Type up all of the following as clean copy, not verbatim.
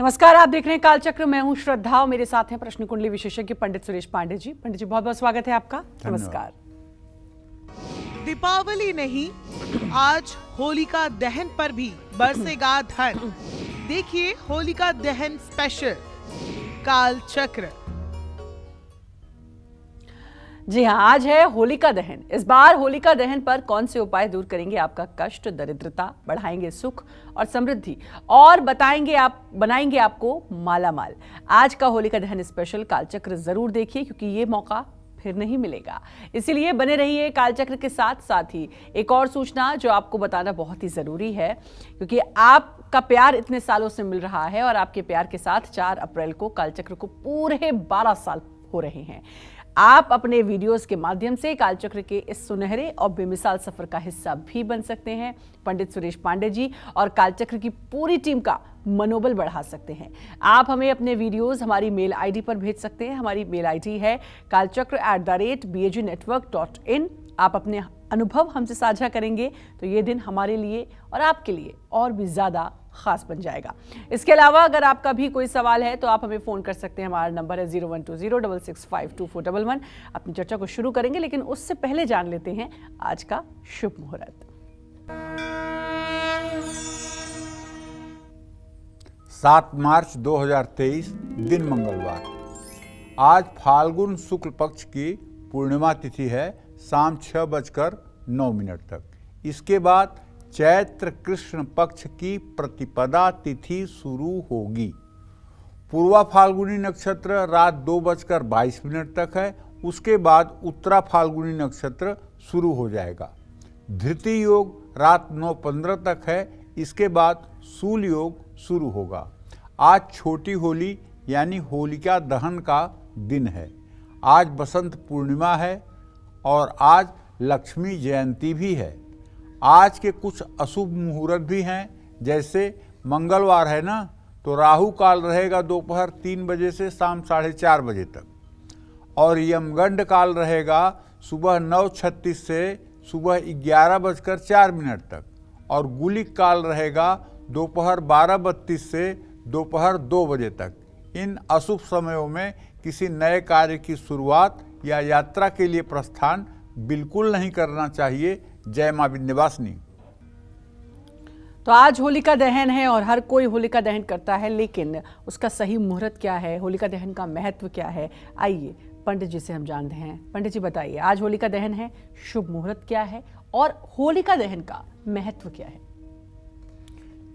नमस्कार, आप देख रहे हैं कालचक्र। मैं हूं श्रद्धा और मेरे साथ हैं प्रश्न कुंडली विशेषज्ञ पंडित सुरेश पांडे जी। पंडित जी, बहुत बहुत स्वागत है आपका। नमस्कार। दीपावली नहीं, आज होलिका दहन पर भी बरसेगा धन। देखिए होलिका दहन स्पेशल कालचक्र। जी हाँ, आज है होलिका दहन। इस बार होलिका दहन पर कौन से उपाय दूर करेंगे आपका कष्ट, दरिद्रता, बढ़ाएंगे सुख और समृद्धि और बताएंगे आप बनाएंगे आपको माला माल। आज का होलिका दहन स्पेशल कालचक्र जरूर देखिए, क्योंकि ये मौका फिर नहीं मिलेगा। इसीलिए बने रहिए कालचक्र के साथ। साथ ही एक और सूचना जो आपको बताना बहुत ही ज़रूरी है, क्योंकि आपका प्यार इतने सालों से मिल रहा है और आपके प्यार के साथ 4 अप्रैल को कालचक्र को पूरे 12 साल हो रहे हैं। आप अपने वीडियोस के माध्यम से कालचक्र के इस सुनहरे और बेमिसाल सफर का हिस्सा भी बन सकते हैं। पंडित सुरेश पांडे जी और कालचक्र की पूरी टीम का मनोबल बढ़ा सकते हैं। आप हमें अपने वीडियोस हमारी मेल आईडी पर भेज सकते हैं। हमारी मेल आईडी है kalchakra@bajnetwork.in। आप अपने अनुभव हमसे साझा करेंगे तो ये दिन हमारे लिए और आपके लिए और भी ज़्यादा खास बन जाएगा। इसके अलावा अगर आपका भी कोई सवाल है तो आप हमें फ़ोन कर सकते हैं। हमारा नंबर है 0120665241। अपनी चर्चा को शुरू करेंगे, लेकिन उससे पहले जान लेते हैं आज का शुभ मुहूर्त। 7 मार्च 2023, दिन मंगलवार। आज फाल्गुन शुक्ल पक्ष की पूर्णिमा तिथि है, शाम 6:09 तक। इसके बाद चैत्र कृष्ण पक्ष की प्रतिपदा तिथि शुरू होगी। पूर्वा फाल्गुनी नक्षत्र रात 2:22 तक है, उसके बाद उत्तरा फाल्गुनी नक्षत्र शुरू हो जाएगा। धृति योग रात 9:15 तक है, इसके बाद शूल योग शुरू होगा। आज छोटी होली यानी होलिका दहन का दिन है। आज बसंत पूर्णिमा है और आज लक्ष्मी जयंती भी है। आज के कुछ अशुभ मुहूर्त भी हैं, जैसे मंगलवार है ना, तो राहु काल रहेगा दोपहर 3 बजे से शाम 4:30 बजे तक, और यमगंड काल रहेगा सुबह 9:36 से सुबह 11:04 तक, और गुलिक काल रहेगा दोपहर 12:32 से दोपहर 2 बजे तक। इन अशुभ समयों में किसी नए कार्य की शुरुआत या यात्रा के लिए प्रस्थान बिल्कुल नहीं करना चाहिए। जय मां विंध्यवासिनी। तो आज होलिका दहन है और हर कोई होलिका दहन करता है, लेकिन उसका सही मुहूर्त क्या है, होलिका दहन का महत्व क्या है, आइए पंडित जी से हम जानते हैं। पंडित जी बताइए, आज होलिका दहन है, शुभ मुहूर्त क्या है और होलिका दहन का महत्व क्या है?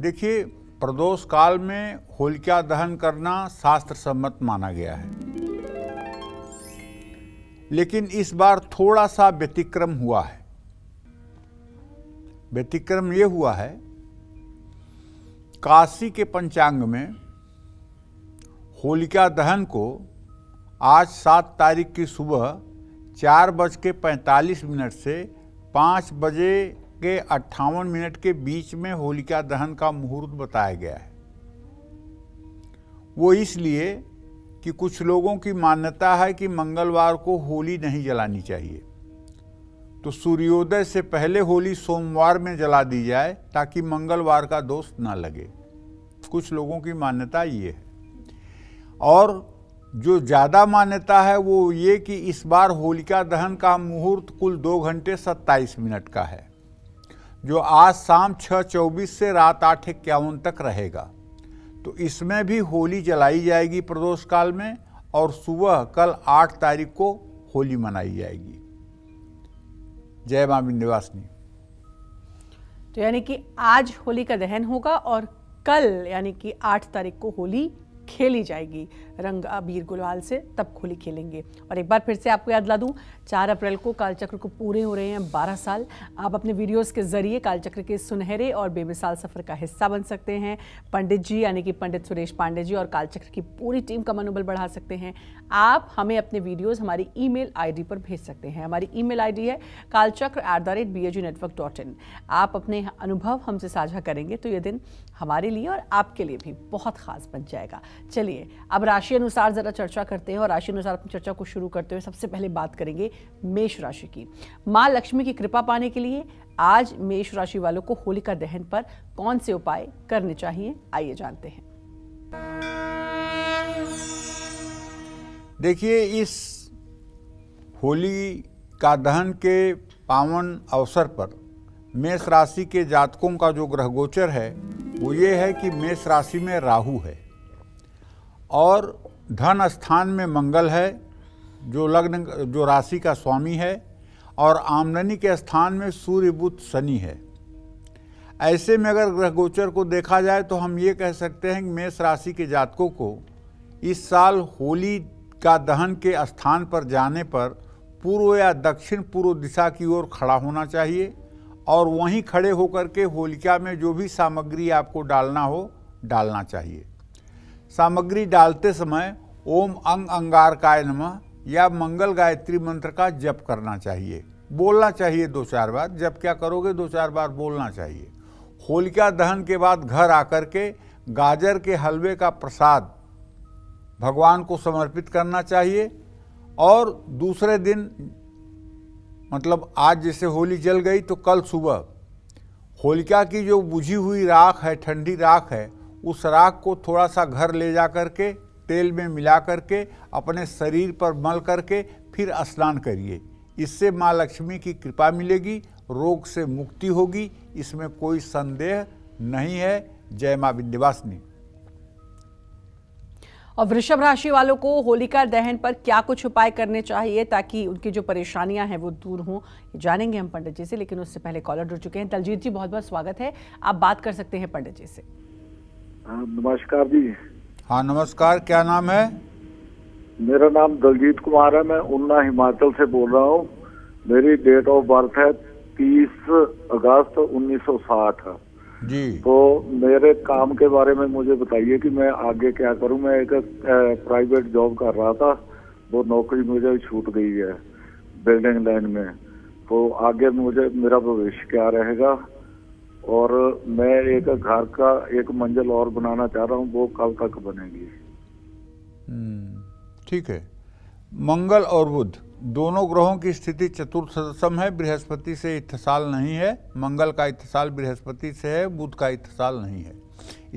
देखिए, प्रदोष काल में होलिका दहन करना शास्त्र सम्मत माना गया है, लेकिन इस बार थोड़ा सा व्यतिक्रम हुआ है। व्यतिक्रम ये हुआ है, काशी के पंचांग में होलिका दहन को आज 7 तारीख की सुबह 4:45 से 5:58 के बीच में होलिका दहन का मुहूर्त बताया गया है। वो इसलिए कि कुछ लोगों की मान्यता है कि मंगलवार को होली नहीं जलानी चाहिए, तो सूर्योदय से पहले होली सोमवार में जला दी जाए ताकि मंगलवार का दोष ना लगे। कुछ लोगों की मान्यता ये है, और जो ज़्यादा मान्यता है वो ये कि इस बार होलिका दहन का मुहूर्त कुल 2 घंटे 27 मिनट का है, जो आज शाम 6:24 से रात 8:51 तक रहेगा। तो इसमें भी होली जलाई जाएगी प्रदोष काल में, और सुबह कल 8 तारीख को होली मनाई जाएगी। जय मां विंध्यवासिनी। तो यानी कि आज होली का दहन होगा और कल यानी कि 8 तारीख को होली खेली जाएगी। रंग अबीर गुलाल से तब होली खेलेंगे। और एक बार फिर से आपको याद दिला दूं, 4 अप्रैल को कालचक्र को पूरे हो रहे हैं 12 साल। आप अपने वीडियोस के जरिए कालचक्र के सुनहरे और बेमिसाल सफर का हिस्सा बन सकते हैं। पंडित जी यानी कि पंडित सुरेश पांडे जी और कालचक्र की पूरी टीम का मनोबल बढ़ा सकते हैं। आप हमें अपने वीडियोज़ हमारी ईमेल आईडी पर भेज सकते हैं। हमारी ईमेल आईडी है kalchakra@bajnetwork.in। आप अपने अनुभव हमसे साझा करेंगे तो ये दिन हमारे लिए और आपके लिए भी बहुत खास बन जाएगा। चलिए अब राशि अनुसार जरा चर्चा करते हैं, और राशि अनुसार अपनी चर्चा को शुरू करते हुए सबसे पहले बात करेंगे मेष राशि की। मां लक्ष्मी की कृपा पाने के लिए आज मेष राशि वालों को होलिका दहन पर कौन से उपाय करने चाहिए, आइए जानते हैं। देखिए, इस होली का दहन के पावन अवसर पर मेष राशि के जातकों का जो ग्रह गोचर है वो ये है कि मेष राशि में राहु है और धन स्थान में मंगल है जो राशि का स्वामी है, और आमदनी के स्थान में सूर्य बुध शनि है। ऐसे में अगर ग्रह गोचर को देखा जाए तो हम ये कह सकते हैं कि मेष राशि के जातकों को इस साल होली का दहन के स्थान पर जाने पर पूर्व या दक्षिण पूर्व दिशा की ओर खड़ा होना चाहिए और वहीं खड़े होकर के होलिका में जो भी सामग्री आपको डालना हो डालना चाहिए। सामग्री डालते समय ओम अंग अंगारकाय नमः या मंगल गायत्री मंत्र का जप करना चाहिए, बोलना चाहिए 2-4 बार। जप क्या करोगे, 2-4 बार बोलना चाहिए। होलिका दहन के बाद घर आकर के गाजर के हलवे का प्रसाद भगवान को समर्पित करना चाहिए और दूसरे दिन, मतलब आज जैसे होली जल गई तो कल सुबह होलिका की जो बुझी हुई राख है, ठंडी राख है, उस राख को थोड़ा सा घर ले जा कर के तेल में मिला करके अपने शरीर पर मल करके फिर स्नान करिए। इससे माँ लक्ष्मी की कृपा मिलेगी, रोग से मुक्ति होगी, इसमें कोई संदेह नहीं है। जय माँ विंध्यवासिनी। और वृषभ राशि वालों को होलिका दहन पर क्या कुछ उपाय करने चाहिए ताकि उनकी जो परेशानियां हैं वो दूर हों, जानेंगे हम पंडित जी से। लेकिन उससे पहले कॉलर जुड़ चुके हैं। दलजीत जी, बहुत बहुत स्वागत है, आप बात कर सकते हैं पंडित जी से। नमस्कार जी। हाँ नमस्कार, क्या नाम है? मेरा नाम दलजीत कुमार है, मैं उन्ना हिमाचल से बोल रहा हूँ। मेरी डेट ऑफ बर्थ है 30 अगस्त 1960 जी। तो मेरे काम के बारे में मुझे बताइए कि मैं आगे क्या करूँ। मैं एक प्राइवेट जॉब कर रहा था, वो नौकरी मुझे छूट गई है बिल्डिंग लाइन में, तो आगे मुझे मेरा भविष्य क्या रहेगा। और मैं एक घर का 1 मंजिल और बनाना चाह रहा हूँ, वो कल तक बनेगी। ठीक है। मंगल और बुध दोनों ग्रहों की स्थिति चतुर्थदशम है, बृहस्पति से इत्थसाल नहीं है। मंगल का इत्थसाल बृहस्पति से है, बुध का इत्थसाल नहीं है।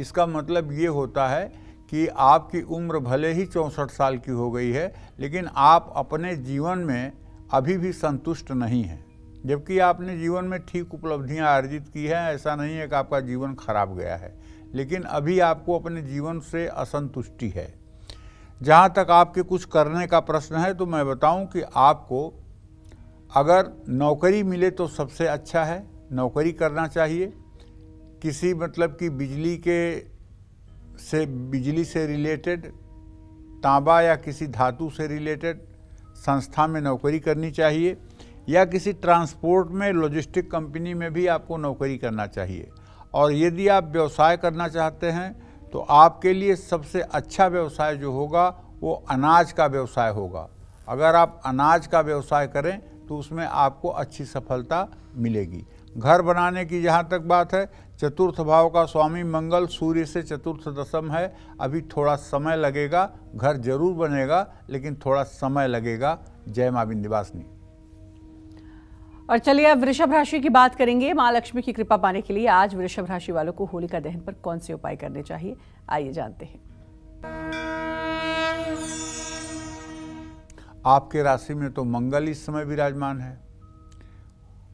इसका मतलब ये होता है कि आपकी उम्र भले ही 64 साल की हो गई है, लेकिन आप अपने जीवन में अभी भी संतुष्ट नहीं हैं, जबकि आपने जीवन में ठीक उपलब्धियां अर्जित की हैं। ऐसा नहीं है कि आपका जीवन खराब गया है, लेकिन अभी आपको अपने जीवन से असंतुष्टि है। जहां तक आपके कुछ करने का प्रश्न है तो मैं बताऊं कि आपको अगर नौकरी मिले तो सबसे अच्छा है, नौकरी करना चाहिए। किसी मतलब कि बिजली से रिलेटेड, तांबा या किसी धातु से रिलेटेड संस्था में नौकरी करनी चाहिए, या किसी ट्रांसपोर्ट में, लॉजिस्टिक कंपनी में भी आपको नौकरी करना चाहिए। और यदि आप व्यवसाय करना चाहते हैं तो आपके लिए सबसे अच्छा व्यवसाय जो होगा वो अनाज का व्यवसाय होगा। अगर आप अनाज का व्यवसाय करें तो उसमें आपको अच्छी सफलता मिलेगी। घर बनाने की जहाँ तक बात है, चतुर्थ भाव का स्वामी मंगल सूर्य से चतुर्थदशम है, अभी थोड़ा समय लगेगा। घर जरूर बनेगा लेकिन थोड़ा समय लगेगा। जय माँ विंध्यवासिनी। और चलिए अब वृषभ राशि की बात करेंगे। मां लक्ष्मी की कृपा पाने के लिए आज वृषभ राशि वालों को होलिका दहन पर कौन से उपाय करने चाहिए, आइए जानते हैं। आपके राशि में तो मंगल इस समय विराजमान है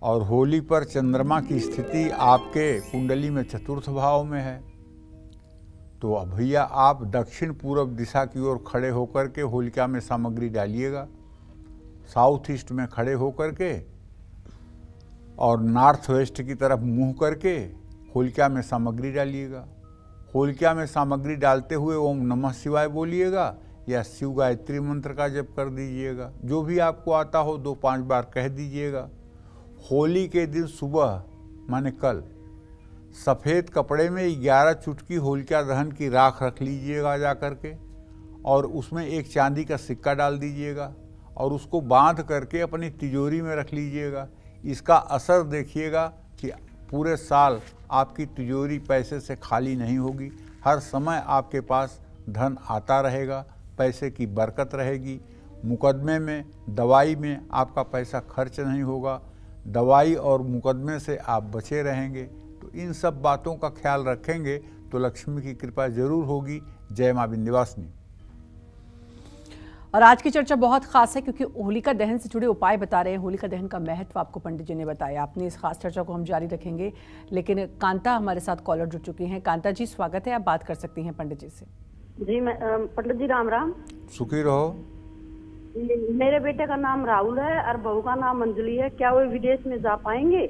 और होली पर चंद्रमा की स्थिति आपके कुंडली में चतुर्थ भाव में है, तो भैया आप दक्षिण पूर्व दिशा की ओर खड़े होकर के होलिका में सामग्री डालिएगा। साउथ ईस्ट में खड़े होकर के और नॉर्थ वेस्ट की तरफ मुंह करके होलिका में सामग्री डालिएगा। होलिका में सामग्री डालते हुए ओम नमः शिवाय बोलिएगा या शिव गायत्री मंत्र का जप कर दीजिएगा, जो भी आपको आता हो 2-5 बार कह दीजिएगा। होली के दिन सुबह माने कल सफ़ेद कपड़े में 11 चुटकी होलिका दहन की राख रख लीजिएगा जा करके, और उसमें 1 चांदी का सिक्का डाल दीजिएगा और उसको बांध करके अपनी तिजोरी में रख लीजिएगा। इसका असर देखिएगा कि पूरे साल आपकी तिजोरी पैसे से खाली नहीं होगी, हर समय आपके पास धन आता रहेगा, पैसे की बरकत रहेगी। मुकदमे में, दवाई में आपका पैसा खर्च नहीं होगा, दवाई और मुकदमे से आप बचे रहेंगे। तो इन सब बातों का ख्याल रखेंगे तो लक्ष्मी की कृपा जरूर होगी। जय माँ विंध्यवासिनी। और आज की चर्चा बहुत खास है क्योंकि होलिका दहन से जुड़े उपाय बता रहे हैं। होलिका दहन का महत्व आपको पंडित जी ने बताया। आपने इस खास चर्चा को हम जारी रखेंगे, लेकिन कांता हमारे साथ कॉलर जुड़ चुकी हैं। कांता जी स्वागत है, आप बात कर सकती हैं पंडित जी से। जी पंडित जी राम राम, सुखी रहो। मेरे बेटे का नाम राहुल है और बहू का नाम अंजलि है, क्या वो विदेश में जा पाएंगे?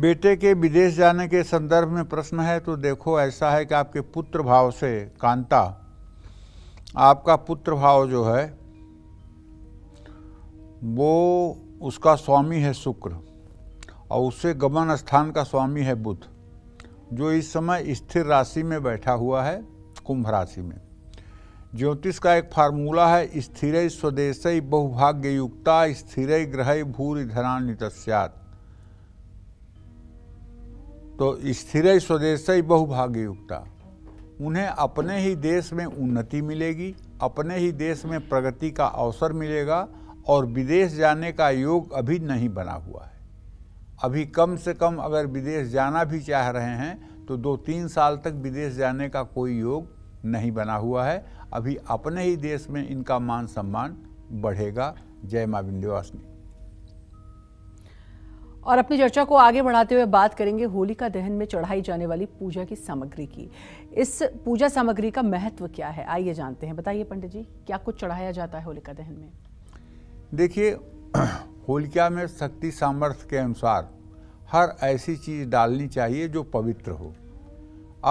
बेटे के विदेश जाने के संदर्भ में प्रश्न है तो देखो, ऐसा है कि आपके पुत्र भाव से कांता, आपका पुत्र भाव जो है वो उसका स्वामी है शुक्र और उससे गमन स्थान का स्वामी है बुध, जो इस समय स्थिर राशि में बैठा हुआ है, कुंभ राशि में। ज्योतिष का एक फार्मूला है, स्थिरै स्वदेशै बहुभाग्य युक्ता स्थिरै ग्रहै भूरि धनानि तस्यात्। तो स्थिरै स्वदेशै बहुभाग्य युक्ता, उन्हें अपने ही देश में उन्नति मिलेगी, अपने ही देश में प्रगति का अवसर मिलेगा और विदेश जाने का योग अभी नहीं बना हुआ है। अभी कम से कम अगर विदेश जाना भी चाह रहे हैं तो 2-3 साल तक विदेश जाने का कोई योग नहीं बना हुआ है। अभी अपने ही देश में इनका मान सम्मान बढ़ेगा। जय मां विंध्यवासिनी। और अपनी चर्चा को आगे बढ़ाते हुए बात करेंगे होलिका दहन में चढ़ाई जाने वाली पूजा की सामग्री की। इस पूजा सामग्री का महत्व क्या है, आइए जानते हैं। बताइए पंडित जी, क्या कुछ चढ़ाया जाता है होलिका दहन में? देखिए, होलिका में शक्ति सामर्थ्य के अनुसार हर ऐसी चीज़ डालनी चाहिए जो पवित्र हो।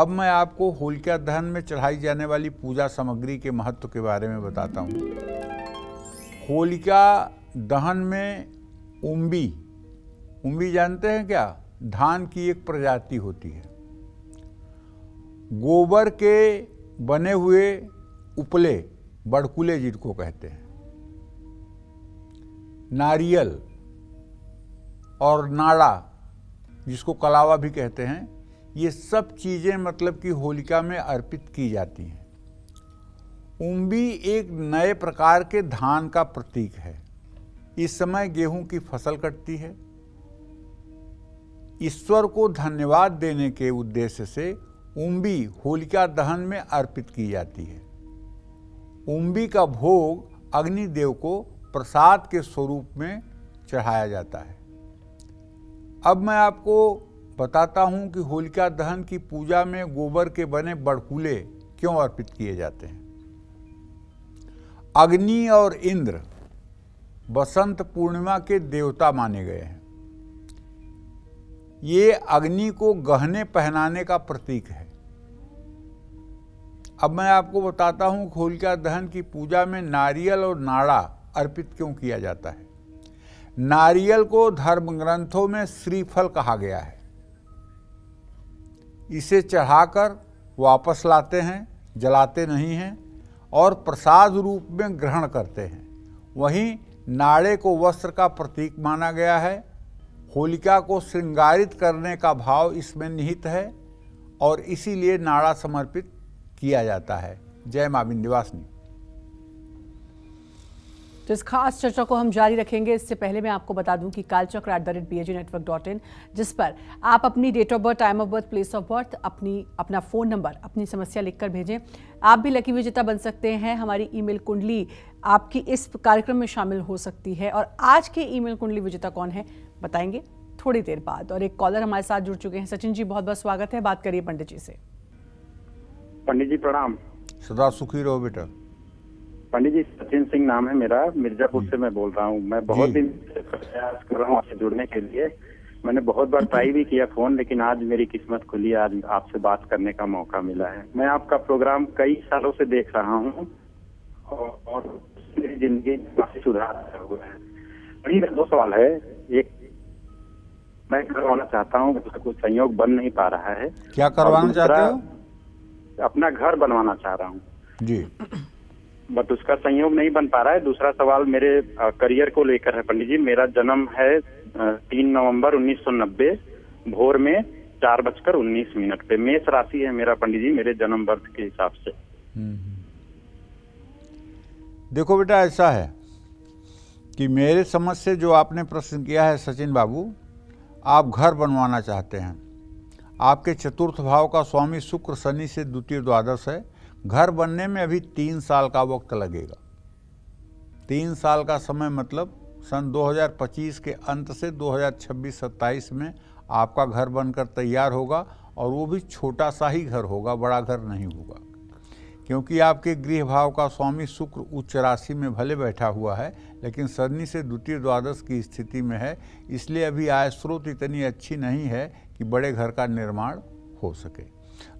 अब मैं आपको होलिका दहन में चढ़ाई जाने वाली पूजा सामग्री के महत्व के बारे में बताता हूँ। होलिका दहन में उम्बी, उम्बी जानते हैं क्या, धान की एक प्रजाति होती है, गोबर के बने हुए उपले, बड़कुले जिनको कहते हैं, नारियल और नाड़ा जिसको कलावा भी कहते हैं, ये सब चीज़ें मतलब कि होलिका में अर्पित की जाती हैं। उम्बी एक नए प्रकार के धान का प्रतीक है। इस समय गेहूं की फसल कटती है। ईश्वर को धन्यवाद देने के उद्देश्य से उम्बी होलिका दहन में अर्पित की जाती है। उम्बी का भोग अग्निदेव को प्रसाद के स्वरूप में चढ़ाया जाता है। अब मैं आपको बताता हूँ कि होलिका दहन की पूजा में गोबर के बने बड़कुले क्यों अर्पित किए जाते हैं। अग्नि और इंद्र बसंत पूर्णिमा के देवता माने गए हैं। ये अग्नि को गहने पहनाने का प्रतीक है। अब मैं आपको बताता हूँ होलिका दहन की पूजा में नारियल और नाड़ा अर्पित क्यों किया जाता है। नारियल को धर्म ग्रंथों में श्रीफल कहा गया है। इसे चढ़ाकर वापस लाते हैं, जलाते नहीं हैं और प्रसाद रूप में ग्रहण करते हैं। वहीं नाड़े को वस्त्र का प्रतीक माना गया है। होलिका को श्रृंगारित करने का भाव इसमें निहित है और इसीलिए नाड़ा समर्पित किया जाता है। जय मां विंध्यवासिनी। तो इस खास चर्चा को हम जारी रखेंगे। इससे पहले मैं आपको बता दूं कि कालचक्र@BAGnetwork.in, जिस पर आप अपनी date of birth, time of birth, place of birth, अपना फ़ोन नंबर, अपनी समस्या लिखकर भेजें। आप भी लकी विजेता बन सकते हैं। हमारी ईमेल कुंडली आपकी इस कार्यक्रम में शामिल हो सकती है। और आज के ईमेल कुंडली विजेता कौन है बताएंगे थोड़ी देर बाद। और एक कॉलर हमारे साथ जुड़ चुके हैं। सचिन जी बहुत बहुत स्वागत है, बात करिए पंडित जी से। पंडित जी प्रणाम, सदा सुखी रहो बेटा। पंडित जी सचिन सिंह नाम है मेरा, मिर्जापुर से मैं बोल रहा हूँ। मैं बहुत दिन से प्रयास कर रहा हूँ आपसे जुड़ने के लिए। मैंने बहुत बार ट्राई भी किया फोन, लेकिन आज मेरी किस्मत खुली, आज आपसे बात करने का मौका मिला है। मैं आपका प्रोग्राम कई सालों से देख रहा हूँ और मेरी जिंदगी काफी सुधार हुआ है। मेरा 2 सवाल है। एक, मैं करवाना चाहता हूँ, कुछ संयोग बन नहीं पा रहा है। क्या करवाना चाहते हो? अपना घर बनवाना चाह रहा हूँ जी, बट उसका संयोग नहीं बन पा रहा है। दूसरा सवाल मेरे करियर को लेकर है पंडित जी। मेरा जन्म है 3 नवंबर 1990 भोर में 4:19 पे। मेष राशि है मेरा पंडित जी, मेरे जन्म वर्ष के हिसाब से। देखो बेटा, ऐसा है कि मेरे समझ से जो आपने प्रश्न किया है सचिन बाबू, आप घर बनवाना चाहते हैं। आपके चतुर्थ भाव का स्वामी शुक्र शनि से द्वितीय द्वादश है। घर बनने में अभी 3 साल का वक्त लगेगा। 3 साल का समय मतलब सन 2025 के अंत से 2026-27 में आपका घर बनकर तैयार होगा और वो भी छोटा सा ही घर होगा, बड़ा घर नहीं होगा, क्योंकि आपके गृह भाव का स्वामी शुक्र उच्च राशि में भले बैठा हुआ है लेकिन शनि से द्वितीय द्वादश की स्थिति में है, इसलिए अभी आय स्रोत इतनी अच्छी नहीं है कि बड़े घर का निर्माण हो सके।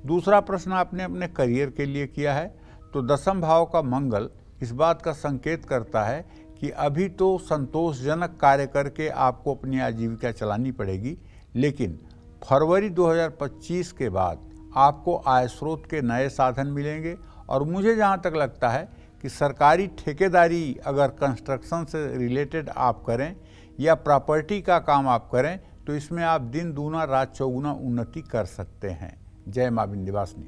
दूसरा प्रश्न आपने अपने करियर के लिए किया है, तो दशम भाव का मंगल इस बात का संकेत करता है कि अभी तो संतोषजनक कार्य करके आपको अपनी आजीविका चलानी पड़ेगी, लेकिन फरवरी 2025 के बाद आपको आय स्रोत के नए साधन मिलेंगे। और मुझे जहाँ तक लगता है कि सरकारी ठेकेदारी अगर कंस्ट्रक्शन से रिलेटेड आप करें या प्रॉपर्टी का काम आप करें तो इसमें आप दिन दूना रात चौगुना उन्नति कर सकते हैं। जय मां विंध्यवासिनी।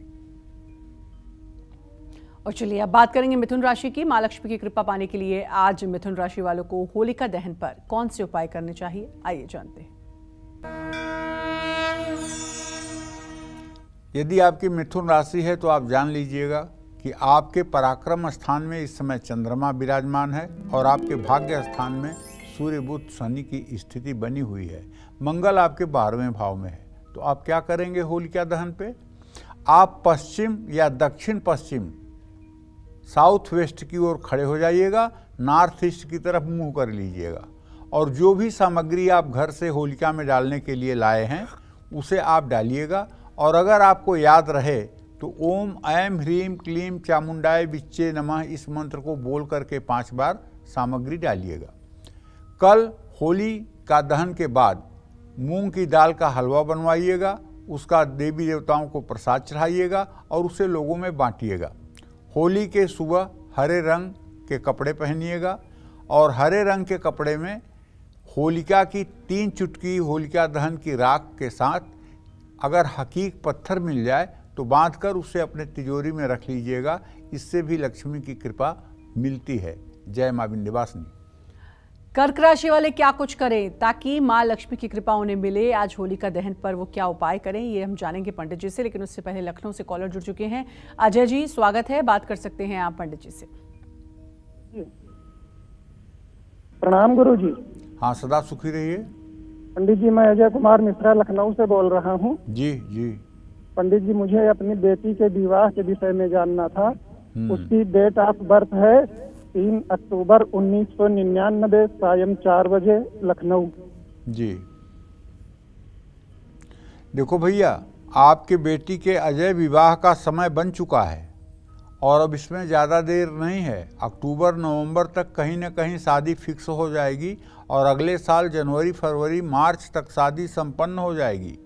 और चलिए अब बात करेंगे मिथुन राशि की। मां लक्ष्मी की कृपा पाने के लिए आज मिथुन राशि वालों को होलिका दहन पर कौन से उपाय करने चाहिए, आइए जानते हैं। यदि आपकी मिथुन राशि है तो आप जान लीजिएगा कि आपके पराक्रम स्थान में इस समय चंद्रमा विराजमान है और आपके भाग्य स्थान में सूर्य बुध शनि की स्थिति बनी हुई है। मंगल आपके 12वें भाव में है, तो आप क्या करेंगे होलिका दहन पे? आप पश्चिम या दक्षिण पश्चिम साउथ वेस्ट की ओर खड़े हो जाइएगा, नॉर्थ ईस्ट की तरफ मुँह कर लीजिएगा और जो भी सामग्री आप घर से होलिका में डालने के लिए लाए हैं उसे आप डालिएगा। और अगर आपको याद रहे तो ओम ऐम ह्रीम क्लीम चामुंडाय विच्चे नमः इस मंत्र को बोल करके 5 बार सामग्री डालिएगा। कल होली का दहन के बाद मूंग की दाल का हलवा बनवाइएगा, उसका देवी देवताओं को प्रसाद चढ़ाइएगा और उसे लोगों में बांटिएगा। होली के सुबह हरे रंग के कपड़े पहनिएगा और हरे रंग के कपड़े में होलिका की 3 चुटकी होलिका दहन की राख के साथ अगर हकीक पत्थर मिल जाए तो बांधकर उसे अपने तिजोरी में रख लीजिएगा, इससे भी लक्ष्मी की कृपा मिलती है। जय मां विंध्यवासिनी। कर्क राशि वाले क्या कुछ करें ताकि मां लक्ष्मी की कृपा उन्हें मिले, आज होलिका दहन पर वो क्या उपाय करें ये हम जानेंगे पंडित जी से, लेकिन उससे पहले लखनऊ से कॉलर जुड़ चुके हैं। अजय जी स्वागत है, बात कर सकते हैं आप पंडित जी से। प्रणाम गुरु जी। हाँ सदा सुखी रहिए। पंडित जी मैं अजय कुमार मिश्रा लखनऊ से बोल रहा हूँ। जी जी। पंडित जी मुझे अपनी बेटी के विवाह के विषय में जानना था। उसकी डेट ऑफ बर्थ है 3 अक्टूबर 1999 सायं 4 बजे लखनऊ। जी देखो भैया, आपके बेटी के अजय विवाह का समय बन चुका है और अब इसमें ज़्यादा देर नहीं है। अक्टूबर नवंबर तक कहीं ना कहीं शादी फिक्स हो जाएगी और अगले साल जनवरी फरवरी मार्च तक शादी संपन्न हो जाएगी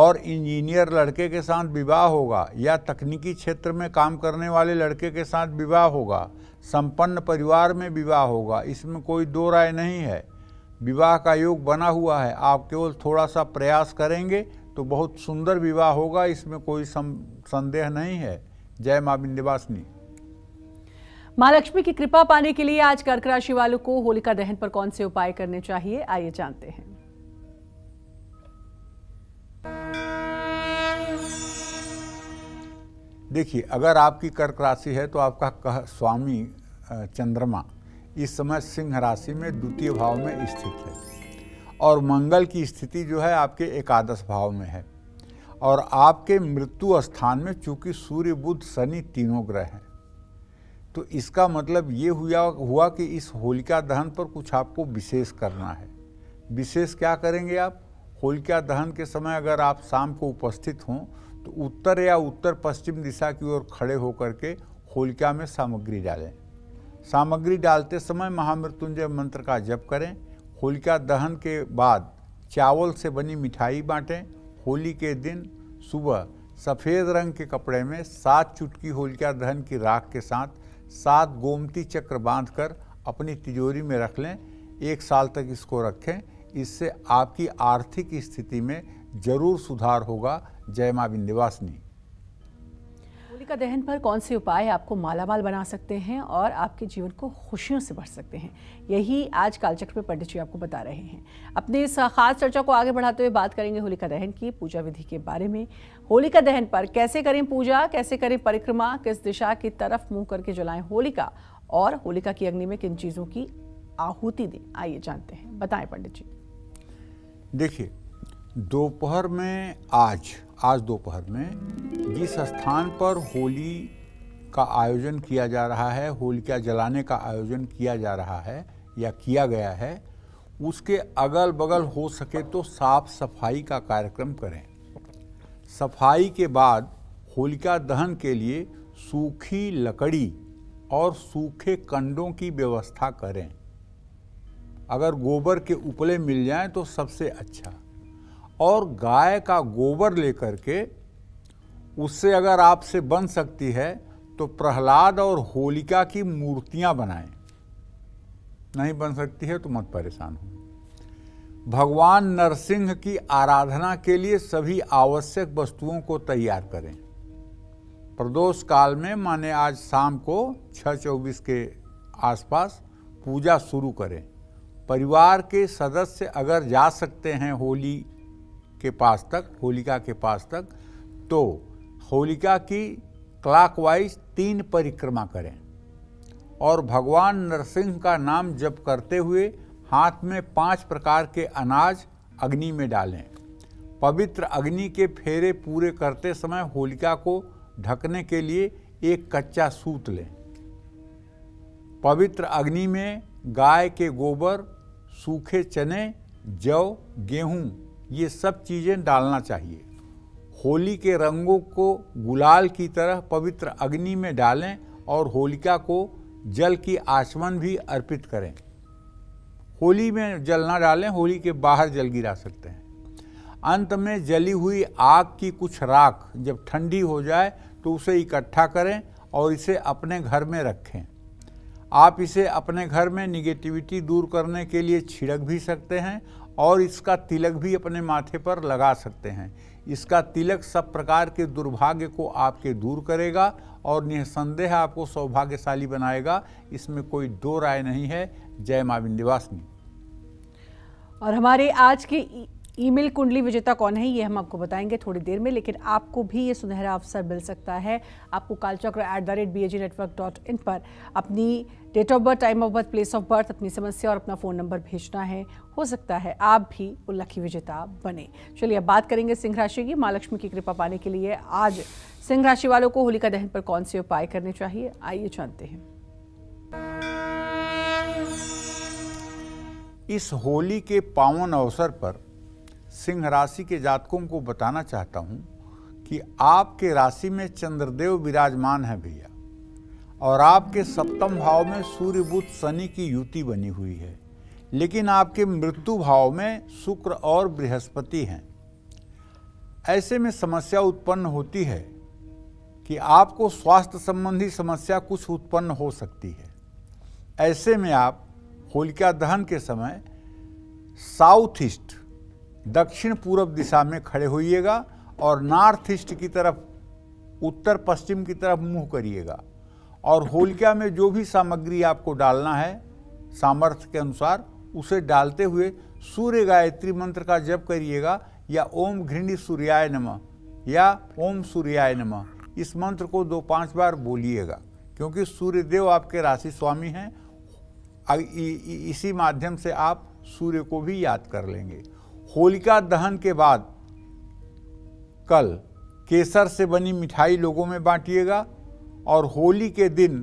और इंजीनियर लड़के के साथ विवाह होगा या तकनीकी क्षेत्र में काम करने वाले लड़के के साथ विवाह होगा, संपन्न परिवार में विवाह होगा, इसमें कोई दो राय नहीं है। विवाह का योग बना हुआ है, आप केवल थोड़ा सा प्रयास करेंगे तो बहुत सुंदर विवाह होगा, इसमें कोई संदेह नहीं है। जय मां विंध्यवासिनी। मां लक्ष्मी की कृपा पाने के लिए आज कर्क राशि वालों को होलिका दहन पर कौन से उपाय करने चाहिए, आइए जानते हैं। देखिए अगर आपकी कर्क राशि है तो आपका स्वामी चंद्रमा इस समय सिंह राशि में द्वितीय भाव में स्थित है और मंगल की स्थिति जो है आपके 11वें भाव में है और आपके मृत्यु स्थान में चूंकि सूर्य बुध शनि तीनों ग्रह हैं, तो इसका मतलब ये हुआ कि इस होलिका दहन पर कुछ आपको विशेष करना है। विशेष क्या करेंगे आप? होलिका दहन के समय अगर आप शाम को उपस्थित हों तो उत्तर या उत्तर पश्चिम दिशा की ओर खड़े होकर के होलिका में सामग्री डालें। सामग्री डालते समय महामृत्युंजय मंत्र का जप करें। होलिका दहन के बाद चावल से बनी मिठाई बाँटें। होली के दिन सुबह सफ़ेद रंग के कपड़े में 7 चुटकी होलिका दहन की राख के साथ 7 गोमती चक्र बांधकर अपनी तिजोरी में रख लें। 1 साल तक इसको रखें, इससे आपकी आर्थिक स्थिति में जरूर सुधार होगा। जय मां विंध्यवासिनी। कृतिका दहन पर कौन से उपाय आपको मालामाल बना सकते हैं और आपके जीवन को खुशियों से भर सकते हैं, यही आज कालचक्र में पंडित जी आपको बता रहे हैं। अपने इस खास चर्चा को आगे बढ़ाते हुए बात करेंगे होलिका दहन की पूजा विधि के बारे में। होलिका दहन पर कैसे करें पूजा, कैसे करें परिक्रमा, किस दिशा की तरफ मुँह करके जलाएं होलिका और होलिका की अग्नि में किन चीज़ों की आहुति दें, आइए जानते हैं। बताएं पंडित जी। देखिए, दोपहर में आज दोपहर में जिस स्थान पर होली का आयोजन किया जा रहा है, होलिका जलाने का आयोजन किया जा रहा है या किया गया है, उसके अगल बगल हो सके तो साफ सफाई का कार्यक्रम करें। सफाई के बाद होलिका दहन के लिए सूखी लकड़ी और सूखे कंडों की व्यवस्था करें। अगर गोबर के उपले मिल जाएं तो सबसे अच्छा, और गाय का गोबर लेकर के उससे अगर आपसे बन सकती है तो प्रहलाद और होलिका की मूर्तियां बनाएं, नहीं बन सकती है तो मत परेशान हो। भगवान नरसिंह की आराधना के लिए सभी आवश्यक वस्तुओं को तैयार करें। प्रदोष काल में माने आज शाम को 6:24 के आसपास पूजा शुरू करें। परिवार के सदस्य अगर जा सकते हैं होली के पास तक, होलिका के पास तक, तो होलिका की क्लॉकवाइज 3 परिक्रमा करें और भगवान नरसिंह का नाम जप करते हुए हाथ में 5 प्रकार के अनाज अग्नि में डालें। पवित्र अग्नि के फेरे पूरे करते समय होलिका को ढकने के लिए एक कच्चा सूत लें। पवित्र अग्नि में गाय के गोबर, सूखे चने, जौ, गेहूं, ये सब चीज़ें डालना चाहिए। होली के रंगों को गुलाल की तरह पवित्र अग्नि में डालें और होलिका को जल की आचमन भी अर्पित करें। होली में जल ना डालें, होली के बाहर जल गिरा सकते हैं। अंत में जली हुई आग की कुछ राख जब ठंडी हो जाए तो उसे इकट्ठा करें और इसे अपने घर में रखें। आप इसे अपने घर में निगेटिविटी दूर करने के लिए छिड़क भी सकते हैं और इसका तिलक भी अपने माथे पर लगा सकते हैं। इसका तिलक सब प्रकार के दुर्भाग्य को आपके दूर करेगा और निःसंदेह आपको सौभाग्यशाली बनाएगा, इसमें कोई दो राय नहीं है। जय मां विंध्यवासिनी। और हमारे आज के ईमेल कुंडली विजेता कौन है ये हम आपको बताएंगे थोड़ी देर में, लेकिन आपको भी ये सुनहरा अवसर मिल सकता है। आपको कालचक्र@BAGnetwork.in पर अपनी date of birth, time of birth, place of birth, अपनी समस्या और अपना फ़ोन नंबर भेजना है। हो सकता है आप भी वो लकी विजेता बने। चलिए अब बात करेंगे सिंह राशि की। माँ लक्ष्मी की कृपा पाने के लिए आज सिंह राशि वालों को होलिका दहन पर कौन से उपाय करने चाहिए, आइए जानते हैं। इस होली के पावन अवसर पर सिंह राशि के जातकों को बताना चाहता हूं कि आपके राशि में चंद्रदेव विराजमान है भैया, और आपके 7वें भाव में सूर्य बुध शनि की युति बनी हुई है, लेकिन आपके मृत्यु भाव में शुक्र और बृहस्पति हैं। ऐसे में समस्या उत्पन्न होती है कि आपको स्वास्थ्य संबंधी समस्या कुछ उत्पन्न हो सकती है। ऐसे में आप होलिका दहन के समय साउथ ईस्ट, दक्षिण पूर्व दिशा में खड़े होइएगा और नॉर्थ ईस्ट की तरफ, उत्तर पश्चिम की तरफ मुंह करिएगा और होलिका में जो भी सामग्री आपको डालना है सामर्थ्य के अनुसार उसे डालते हुए सूर्य गायत्री मंत्र का जप करिएगा या ओम घृणी सूर्याय नमः या ओम सूर्याय नमः, इस मंत्र को 2-5 बार बोलिएगा, क्योंकि सूर्यदेव आपके राशि स्वामी हैं। इसी माध्यम से आप सूर्य को भी याद कर लेंगे। होलिका दहन के बाद कल केसर से बनी मिठाई लोगों में बांटिएगा और होली के दिन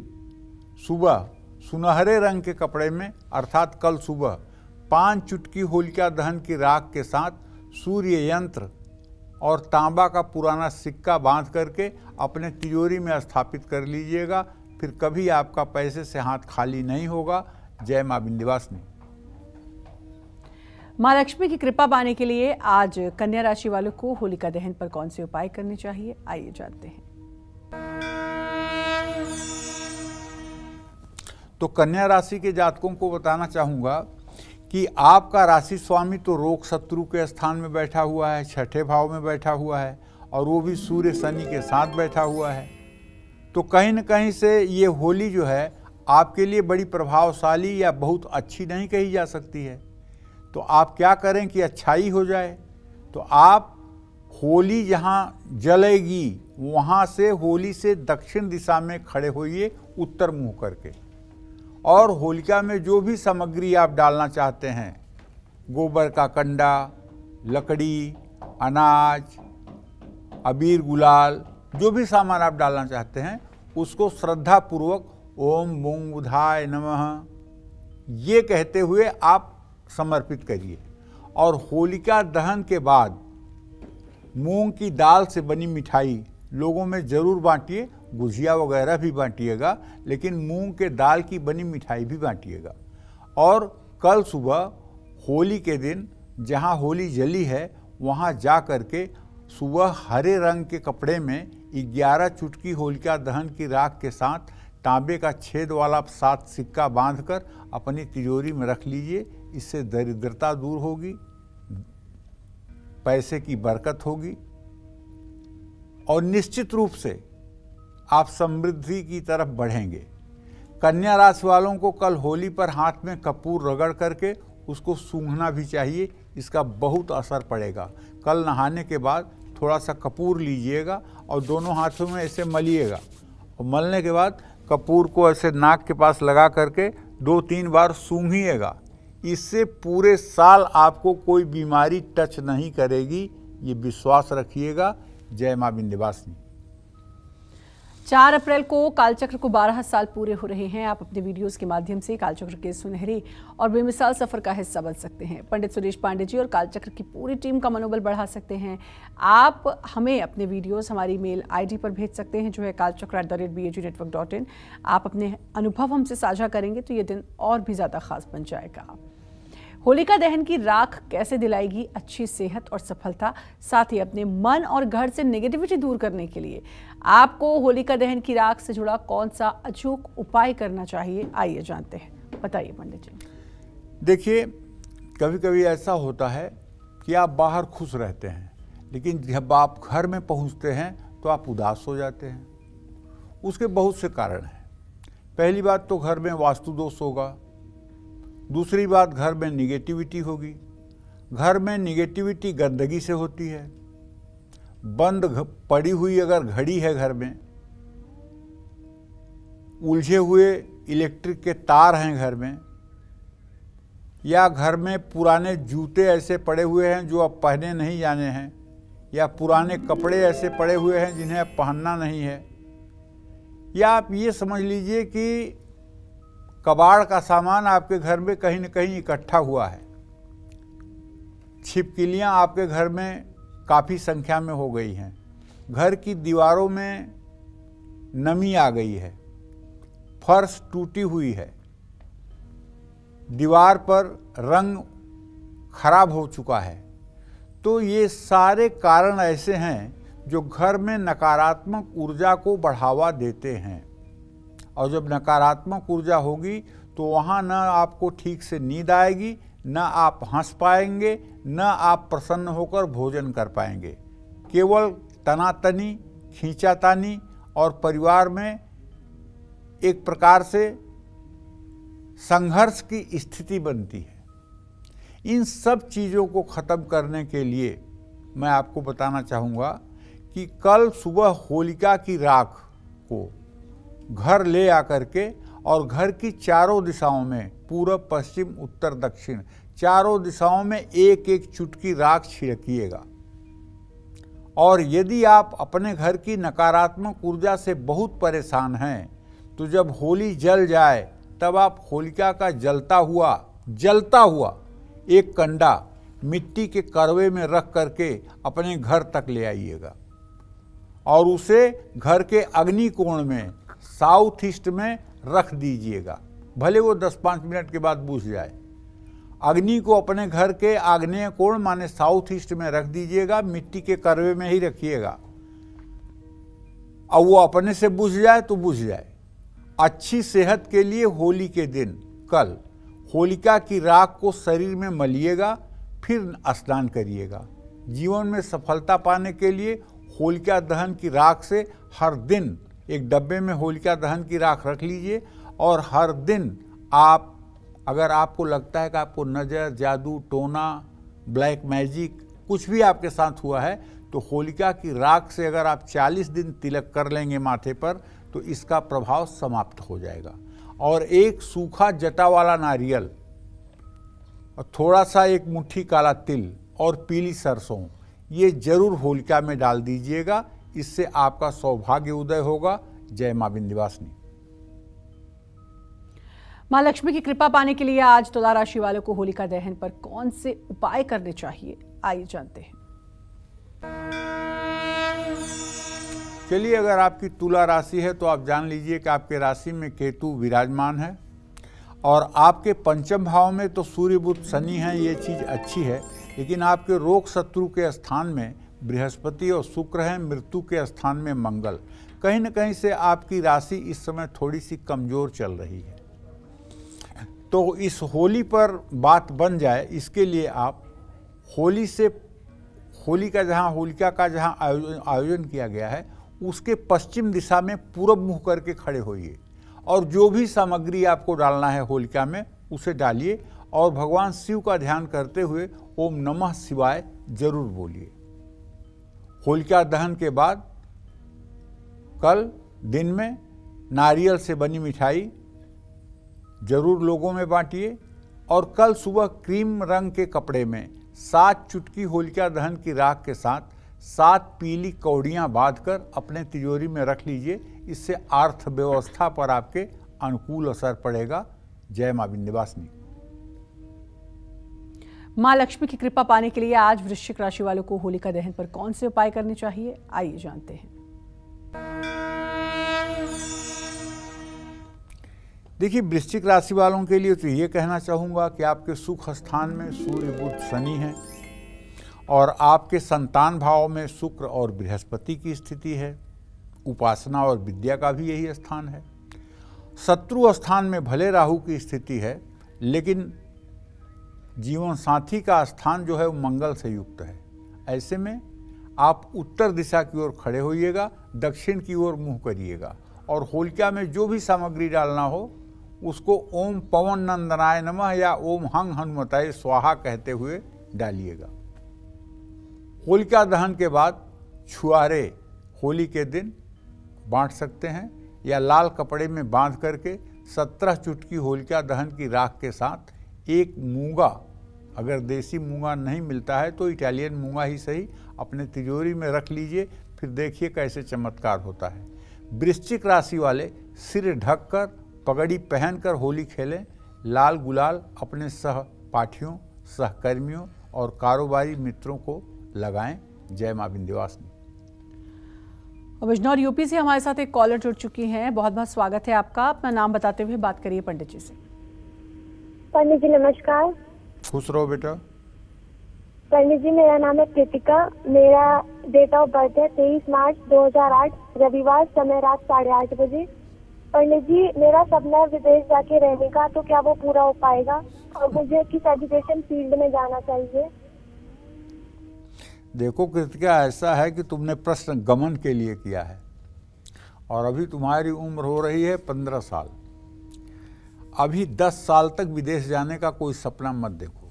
सुबह सुनहरे रंग के कपड़े में, अर्थात कल सुबह 5 चुटकी होलिका दहन की राख के साथ सूर्य यंत्र और तांबा का पुराना सिक्का बांध करके अपने तिजोरी में स्थापित कर लीजिएगा। फिर कभी आपका पैसे से हाथ खाली नहीं होगा। जय मां विंध्यवासिनी। मां लक्ष्मी की कृपा पाने के लिए आज कन्या राशि वालों को होलिका दहन पर कौन से उपाय करने चाहिए, आइए जानते हैं। तो कन्या राशि के जातकों को बताना चाहूँगा कि आपका राशि स्वामी तो रोग शत्रु के स्थान में बैठा हुआ है, 6ठे भाव में बैठा हुआ है और वो भी सूर्य शनि के साथ बैठा हुआ है। तो कहीं न कहीं से ये होली जो है आपके लिए बड़ी प्रभावशाली या बहुत अच्छी नहीं कही जा सकती है। तो आप क्या करें कि अच्छाई हो जाए, तो आप होली जहाँ जलेगी वहाँ से होली से दक्षिण दिशा में खड़े होइए उत्तर मुँह करके, और होलिका में जो भी सामग्री आप डालना चाहते हैं, गोबर का कंडा, लकड़ी, अनाज, अबीर, गुलाल, जो भी सामान आप डालना चाहते हैं उसको श्रद्धापूर्वक ओम बूम बुधाय नमः ये कहते हुए आप समर्पित करिए। और होलिका दहन के बाद मूंग की दाल से बनी मिठाई लोगों में ज़रूर बांटिए, गुजिया वगैरह भी बांटिएगा, लेकिन मूंग के दाल की बनी मिठाई भी बांटिएगा। और कल सुबह होली के दिन जहाँ होली जली है वहाँ जा कर के सुबह हरे रंग के कपड़े में 11 चुटकी होलिका दहन की राख के साथ तांबे का छेद वाला 7 सिक्का बांधकर अपनी तिजोरी में रख लीजिए। इससे दरिद्रता दूर होगी, पैसे की बरकत होगी और निश्चित रूप से आप समृद्धि की तरफ बढ़ेंगे। कन्या राशि वालों को कल होली पर हाथ में कपूर रगड़ करके उसको सूंघना भी चाहिए, इसका बहुत असर पड़ेगा। कल नहाने के बाद थोड़ा सा कपूर लीजिएगा और दोनों हाथों में ऐसे मलिएगा, और मलने के बाद कपूर को ऐसे नाक के पास लगा करके 2-3 बार सूंघिएगा। इससे पूरे साल आपको कोई बीमारी टच नहीं करेगी, ये विश्वास रखिएगा। जय मां विंध्यवासिनी। 4 अप्रैल को कालचक्र को 12 साल पूरे हो रहे हैं। आप अपने वीडियोस के माध्यम से कालचक्र के सुनहरे और बेमिसाल सफर का हिस्सा बन सकते हैं। पंडित सुरेश पांडे जी और कालचक्र की पूरी टीम का मनोबल बढ़ा सकते हैं। आप हमें अपने वीडियोस हमारी मेल आईडी पर भेज सकते हैं जो है kalchakra@bajnetwork.in। आप अपने अनुभव हमसे साझा करेंगे तो ये दिन और भी ज़्यादा खास बन जाएगा। होलिका दहन की राख कैसे दिलाएगी अच्छी सेहत और सफलता, साथ ही अपने मन और घर से नेगेटिविटी दूर करने के लिए आपको होलिका दहन की राख से जुड़ा कौन सा अचूक उपाय करना चाहिए, आइए जानते हैं। बताइए पंडित जी। देखिए, कभी कभी ऐसा होता है कि आप बाहर खुश रहते हैं, लेकिन जब आप घर में पहुंचते हैं तो आप उदास हो जाते हैं। उसके बहुत से कारण हैं। पहली बात तो घर में वास्तु दोष होगा, दूसरी बात घर में निगेटिविटी होगी। घर में निगेटिविटी गंदगी से होती है। बंद पड़ी हुई अगर घड़ी है घर में, उलझे हुए इलेक्ट्रिक के तार हैं घर में, या घर में पुराने जूते ऐसे पड़े हुए हैं जो अब पहने नहीं जाने हैं, या पुराने कपड़े ऐसे पड़े हुए हैं जिन्हें अब पहनना नहीं है, या आप ये समझ लीजिए कि कबाड़ का सामान आपके घर में कहीं न कहीं इकट्ठा हुआ है, छिपकलियां आपके घर में काफ़ी संख्या में हो गई हैं, घर की दीवारों में नमी आ गई है, फर्श टूटी हुई है, दीवार पर रंग खराब हो चुका है। तो ये सारे कारण ऐसे हैं जो घर में नकारात्मक ऊर्जा को बढ़ावा देते हैं। और जब नकारात्मक ऊर्जा होगी तो वहाँ न आपको ठीक से नींद आएगी, न आप हंस पाएंगे, न आप प्रसन्न होकर भोजन कर पाएंगे। केवल तनातनी, खींचातानी और परिवार में एक प्रकार से संघर्ष की स्थिति बनती है। इन सब चीज़ों को ख़त्म करने के लिए मैं आपको बताना चाहूँगा कि कल सुबह होलिका की राख को घर ले आकर के और घर की चारों दिशाओं में, पूरब, पश्चिम, उत्तर, दक्षिण, चारों दिशाओं में 1-1 चुटकी राख छिड़किएगा। और यदि आप अपने घर की नकारात्मक ऊर्जा से बहुत परेशान हैं तो जब होली जल जाए तब आप होलिका का जलता हुआ 1 कंडा मिट्टी के करवे में रख करके अपने घर तक ले आइएगा और उसे घर के अग्निकोण में, साउथ ईस्ट में रख दीजिएगा। भले वो 10-5 मिनट के बाद बुझ जाए। अग्नि को अपने घर के आग्नेय कोण माने साउथ ईस्ट में रख दीजिएगा, मिट्टी के करवे में ही रखिएगा। अब वो अपने से बुझ जाए तो बुझ जाए। अच्छी सेहत के लिए होली के दिन कल होलिका की राख को शरीर में मलिएगा, फिर स्नान करिएगा। जीवन में सफलता पाने के लिए होलिका दहन की राख से हर दिन एक डब्बे में होलिका दहन की राख रख लीजिए और हर दिन आप, अगर आपको लगता है कि आपको नज़र, जादू, टोना, ब्लैक मैजिक कुछ भी आपके साथ हुआ है, तो होलिका की राख से अगर आप 40 दिन तिलक कर लेंगे माथे पर तो इसका प्रभाव समाप्त हो जाएगा। और एक सूखा जटा वाला नारियल और थोड़ा सा एक मुट्ठी काला तिल और पीली सरसों, ये जरूर होलिका में डाल दीजिएगा, इससे आपका सौभाग्य उदय होगा। जय मां विंध्यवासिनी। मां लक्ष्मी की कृपा पाने के लिए आज तुला राशि वालों को होलिका दहन पर कौन से उपाय करने चाहिए, आइए जानते हैं। चलिए, अगर आपकी तुला राशि है तो आप जान लीजिए कि आपके राशि में केतु विराजमान है और आपके पंचम भाव में तो सूर्य बुध शनि हैं, ये चीज़ अच्छी है, लेकिन आपके रोग शत्रु के स्थान में बृहस्पति और शुक्र हैं, मृत्यु के स्थान में मंगल। कहीं न कहीं से आपकी राशि इस समय थोड़ी सी कमज़ोर चल रही है, तो इस होली पर बात बन जाए इसके लिए आप होली से, होलिका का जहाँ आयोजन किया गया है उसके पश्चिम दिशा में पूरब मुँह करके खड़े होइए और जो भी सामग्री आपको डालना है होलिका में उसे डालिए और भगवान शिव का ध्यान करते हुए ओम नमः शिवाय जरूर बोलिए। होलिका दहन के बाद कल दिन में नारियल से बनी मिठाई जरूर लोगों में बांटिए और कल सुबह क्रीम रंग के कपड़े में 7 चुटकी होलिका दहन की राख के साथ 7 पीली कौड़ियाँ बांधकर अपने तिजोरी में रख लीजिए, इससे अर्थव्यवस्था पर आपके अनुकूल असर पड़ेगा। जय मां विंध्यवासिनी। मां लक्ष्मी की कृपा पाने के लिए आज वृश्चिक राशि वालों को होलिका दहन पर कौन से उपाय करने चाहिए, आइए जानते हैं। देखिए, वृश्चिक राशि वालों के लिए तो ये कहना चाहूँगा कि आपके सुख स्थान में सूर्य बुध शनि है और आपके संतान भाव में शुक्र और बृहस्पति की स्थिति है, उपासना और विद्या का भी यही स्थान है। शत्रु स्थान में भले राहु की स्थिति है, लेकिन जीवन साथी का स्थान जो है वो मंगल से युक्त है। ऐसे में आप उत्तर दिशा की ओर खड़े होइएगा, दक्षिण की ओर मुंह करिएगा और होलिका में जो भी सामग्री डालना हो उसको ओम पवन नंदनाय नमः या ओम हंग हनुमताय स्वाहा कहते हुए डालिएगा। होलिका दहन के बाद छुआरे होली के दिन बांट सकते हैं या लाल कपड़े में बांध करके 17 चुटकी होलिका दहन की राख के साथ एक मूंगा, अगर देसी मूंगा नहीं मिलता है तो इटालियन मूंगा ही सही, अपने तिजोरी में रख लीजिए, फिर देखिए कैसे चमत्कार होता है। वृश्चिक राशि वाले सिर ढककर पगड़ी पहनकर होली खेलें, लाल गुलाल अपने सहपाठियों, सहकर्मियों और कारोबारी मित्रों को लगाएं। जय मां विंध्यवासिनी। बिजनौर यूपी से हमारे साथ एक कॉलर जुड़ चुकी हैं, बहुत बहुत स्वागत है आपका। अपना नाम बताते हुए बात करिए पंडित जी से। पंडित जी नमस्कार। खुश रहो बेटा। पंडित जी मेरा नाम है कृतिका, मेरा डेट ऑफ बर्थ है 23 मार्च 2008 रविवार, समय रात 8:30 बजे। पंडित जी मेरा सपना है विदेश जाके रहने का, तो क्या वो पूरा हो पाएगा और मुझे किस एजुकेशन फील्ड में जाना चाहिए? देखो कृतिका, ऐसा है कि तुमने प्रश्न गमन के लिए किया है और अभी तुम्हारी उम्र हो रही है 15 साल। अभी 10 साल तक विदेश जाने का कोई सपना मत देखो।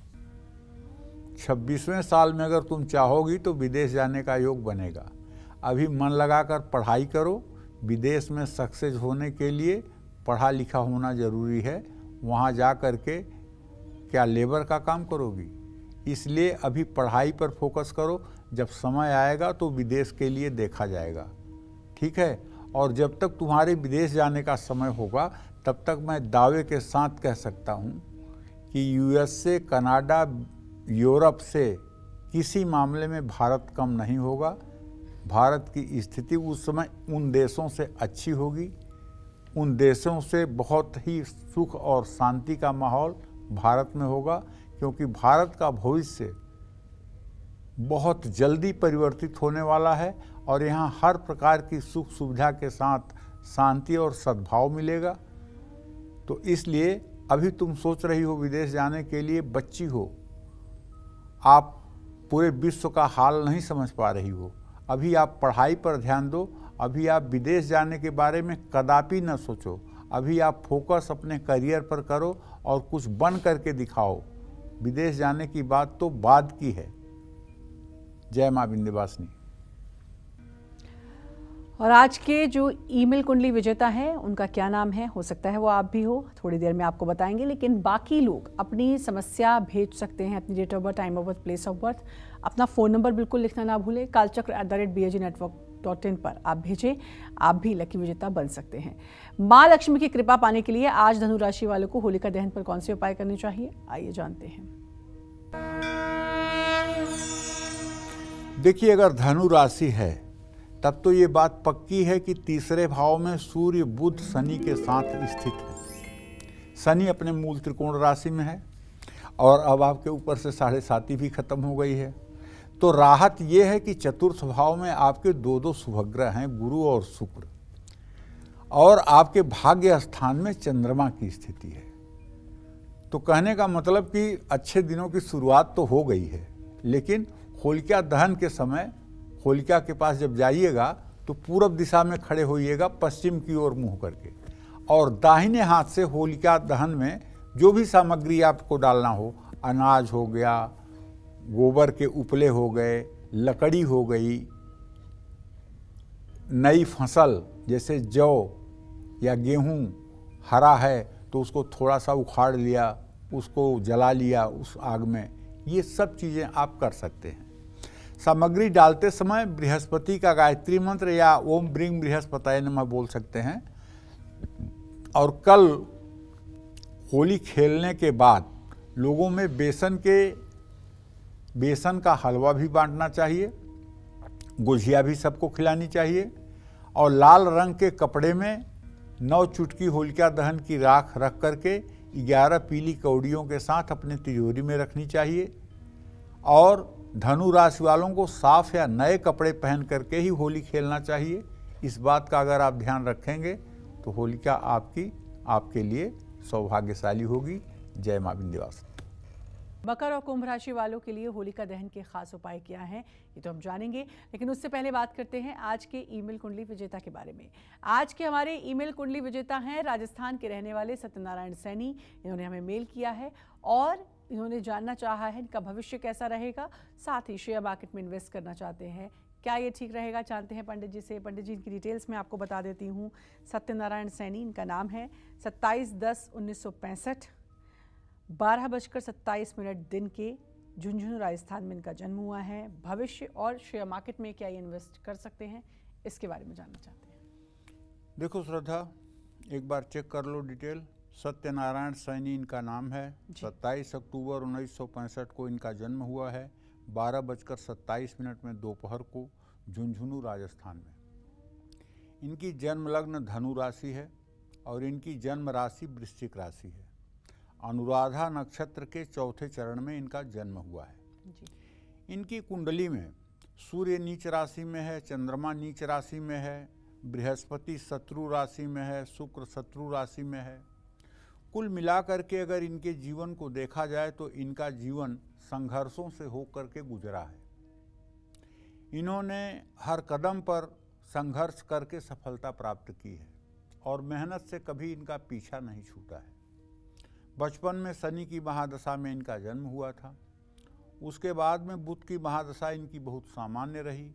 26वें साल में अगर तुम चाहोगी तो विदेश जाने का योग बनेगा। अभी मन लगाकर पढ़ाई करो, विदेश में सक्सेस होने के लिए पढ़ा लिखा होना ज़रूरी है। वहाँ जा कर के क्या लेबर का काम करोगी? इसलिए अभी पढ़ाई पर फोकस करो, जब समय आएगा तो विदेश के लिए देखा जाएगा, ठीक है? और जब तक तुम्हारे विदेश जाने का समय होगा तब तक मैं दावे के साथ कह सकता हूँ कि यूएसए, कनाडा, यूरोप से किसी मामले में भारत कम नहीं होगा। भारत की स्थिति उस समय उन देशों से अच्छी होगी, उन देशों से बहुत ही सुख और शांति का माहौल भारत में होगा, क्योंकि भारत का भविष्य बहुत जल्दी परिवर्तित होने वाला है और यहाँ हर प्रकार की सुख सुविधा के साथ शांति और सद्भाव मिलेगा। तो इसलिए अभी तुम सोच रही हो विदेश जाने के लिए, बच्ची हो, आप पूरे विश्व का हाल नहीं समझ पा रही हो। अभी आप पढ़ाई पर ध्यान दो अभी आप विदेश जाने के बारे में कदापि न सोचो, अभी आप फोकस अपने करियर पर करो और कुछ बन करके दिखाओ। विदेश जाने की बात तो बाद की है। जय मां विंध्यवासिनी। और आज के जो ईमेल कुंडली विजेता हैं उनका क्या नाम है, हो सकता है वो आप भी हो, थोड़ी देर में आपको बताएंगे। लेकिन बाकी लोग अपनी समस्या भेज सकते हैं, अपनी date of birth, time of birth, place of birth, अपना फ़ोन नंबर बिल्कुल लिखना ना भूलें। कालचक्र@BAGnetwork.in पर आप भेजें, आप भी लकी विजेता बन सकते हैं। माँ लक्ष्मी की कृपा पाने के लिए आज धनु राशि वालों को होलिका दहन पर कौन से उपाय करने चाहिए, आइए जानते हैं। देखिए, अगर धनु राशि है तब तो ये बात पक्की है कि तीसरे भाव में सूर्य बुध शनि के साथ स्थित है। शनि अपने मूल त्रिकोण राशि में है और अब आपके ऊपर से 7.5 भी खत्म हो गई है। तो राहत ये है कि चतुर्थ भाव में आपके दो शुभग्रह हैं, गुरु और शुक्र, और आपके भाग्य स्थान में चंद्रमा की स्थिति है। तो कहने का मतलब कि अच्छे दिनों की शुरुआत तो हो गई है, लेकिन होलिका दहन के समय होलिका के पास जब जाइएगा तो पूरब दिशा में खड़े होइएगा, पश्चिम की ओर मुंह करके, और दाहिने हाथ से होलिका दहन में जो भी सामग्री आपको डालना हो, अनाज हो गया, गोबर के उपले हो गए, लकड़ी हो गई, नई फसल जैसे जौ या गेहूं हरा है तो उसको थोड़ा सा उखाड़ लिया, उसको जला लिया उस आग में, ये सब चीज़ें आप कर सकते हैं। सामग्री डालते समय बृहस्पति का गायत्री मंत्र या ओम ब्रीम बृहस्पतये नमः बोल सकते हैं। और कल होली खेलने के बाद लोगों में बेसन का हलवा भी बांटना चाहिए, गुजिया भी सबको खिलानी चाहिए, और लाल रंग के कपड़े में 9 चुटकी होलिका दहन की राख रख करके 11 पीली कौड़ियों के साथ अपने तिजोरी में रखनी चाहिए। और धनु राशि वालों को साफ या नए कपड़े पहन करके ही होली खेलना चाहिए। इस बात का अगर आप ध्यान रखेंगे तो होलिका आपकी, आपके लिए सौभाग्यशाली होगी। जय मां विंध्यवासिनी। मकर और कुंभ राशि वालों के लिए होलिका दहन के खास उपाय क्या हैं, ये तो हम जानेंगे, लेकिन उससे पहले बात करते हैं आज के ईमेल कुंडली विजेता के बारे में। आज के हमारे ईमेल कुंडली विजेता हैं राजस्थान के रहने वाले सत्यनारायण सैनी। इन्होंने हमें मेल किया है और इन्होंने जानना चाहा है इनका भविष्य कैसा रहेगा, साथ ही शेयर मार्केट में इन्वेस्ट करना चाहते हैं, क्या ये ठीक रहेगा, जानते हैं पंडित जी से। पंडित जी इनकी डिटेल्स मैं आपको बता देती हूँ। सत्यनारायण सैनी इनका नाम है। 27/10/1965 12:27 दिन के झुंझुनू राजस्थान में इनका जन्म हुआ है। भविष्य और शेयर मार्केट में क्या ये इन्वेस्ट कर सकते हैं, इसके बारे में जानना चाहते हैं। देखो श्रद्धा, एक बार चेक कर लो डिटेल। सत्यनारायण सैनी इनका नाम है। 27 अक्टूबर 1965 को इनका जन्म हुआ है। 12:27 में दोपहर को झुंझुनू राजस्थान में। इनकी जन्म लग्न धनु राशि है और इनकी जन्म राशि वृश्चिक राशि है। अनुराधा नक्षत्र के चौथे चरण में इनका जन्म हुआ है। इनकी कुंडली में सूर्य नीच राशि में है, चंद्रमा नीच राशि में है, बृहस्पति शत्रु राशि में है, शुक्र शत्रु राशि में है। कुल मिलाकर के अगर इनके जीवन को देखा जाए तो इनका जीवन संघर्षों से होकर के गुजरा है। इन्होंने हर कदम पर संघर्ष करके सफलता प्राप्त की है और मेहनत से कभी इनका पीछा नहीं छूटा है। बचपन में शनि की महादशा में इनका जन्म हुआ था। उसके बाद में बुध की महादशा इनकी बहुत सामान्य रही,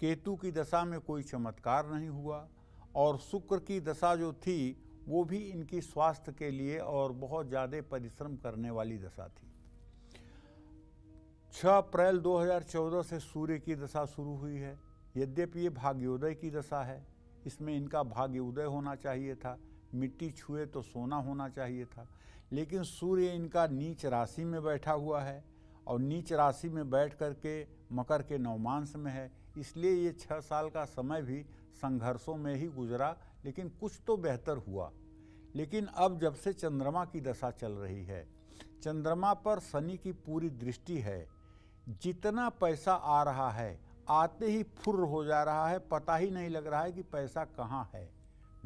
केतु की दशा में कोई चमत्कार नहीं हुआ, और शुक्र की दशा जो थी वो भी इनकी स्वास्थ्य के लिए और बहुत ज़्यादा परिश्रम करने वाली दशा थी। 6 अप्रैल 2014 से सूर्य की दशा शुरू हुई है। यद्यपि ये भाग्योदय की दशा है, इसमें इनका भाग्योदय होना चाहिए था, मिट्टी छुए तो सोना होना चाहिए था, लेकिन सूर्य इनका नीच राशि में बैठा हुआ है और नीच राशि में बैठ करके मकर के नवमांश में है, इसलिए ये 6 साल का समय भी संघर्षों में ही गुजरा, लेकिन कुछ तो बेहतर हुआ। लेकिन अब जब से चंद्रमा की दशा चल रही है, चंद्रमा पर शनि की पूरी दृष्टि है, जितना पैसा आ रहा है आते ही फुर्र हो जा रहा है, पता ही नहीं लग रहा है कि पैसा कहाँ है।